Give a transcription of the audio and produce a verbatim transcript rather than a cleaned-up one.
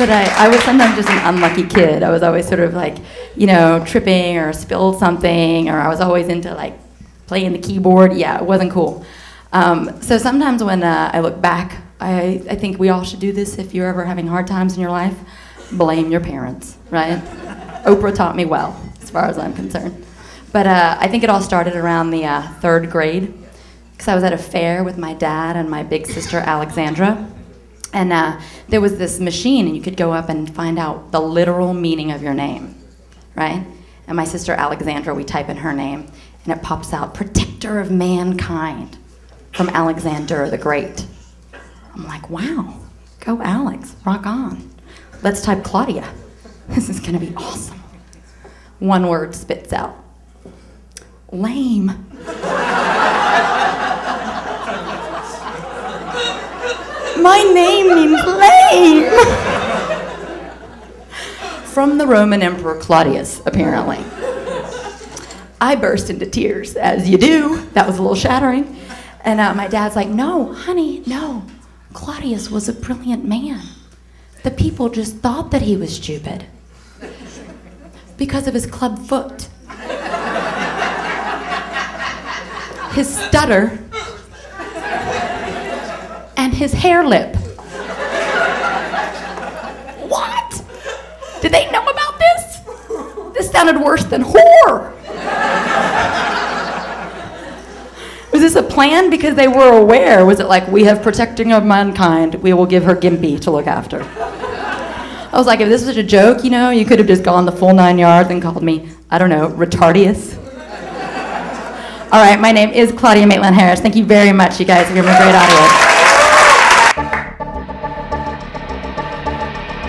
But I, I was sometimes just an unlucky kid. I was always sort of like, you know, tripping or spilled something, or I was always into like playing the keyboard. Yeah, it wasn't cool. Um, so sometimes when uh, I look back, I, I think we all should do this. If you're ever having hard times in your life, blame your parents, right? Oprah taught me well, as far as I'm concerned. But uh, I think it all started around the uh, third grade, because I was at a fair with my dad and my big sister, Alexandra. And uh, there was this machine, and you could go up and find out the literal meaning of your name, right? And my sister, Alexandra, we type in her name, and it pops out, protector of mankind, from Alexander the Great. I'm like, wow, go Alex, rock on. Let's type Claudia. This is gonna be awesome. One word spits out, lame. My name means lame. From the Roman Emperor Claudius, apparently. I burst into tears, as you do. That was a little shattering. And uh, my dad's like, no, honey, no. Claudius was a brilliant man. The people just thought that he was stupid because of his club foot, his stutter, and his hair lip. What? Did they know about this? This sounded worse than whore. Was this a plan because they were aware? Was it like, we have protecting of mankind, we will give her Gimpy to look after? I was like, if this was a joke, you know, you could have just gone the full nine yards and called me, I don't know, retardious. All right, my name is Claudia Maitland Harris. Thank you very much, you guys. You're a great audience.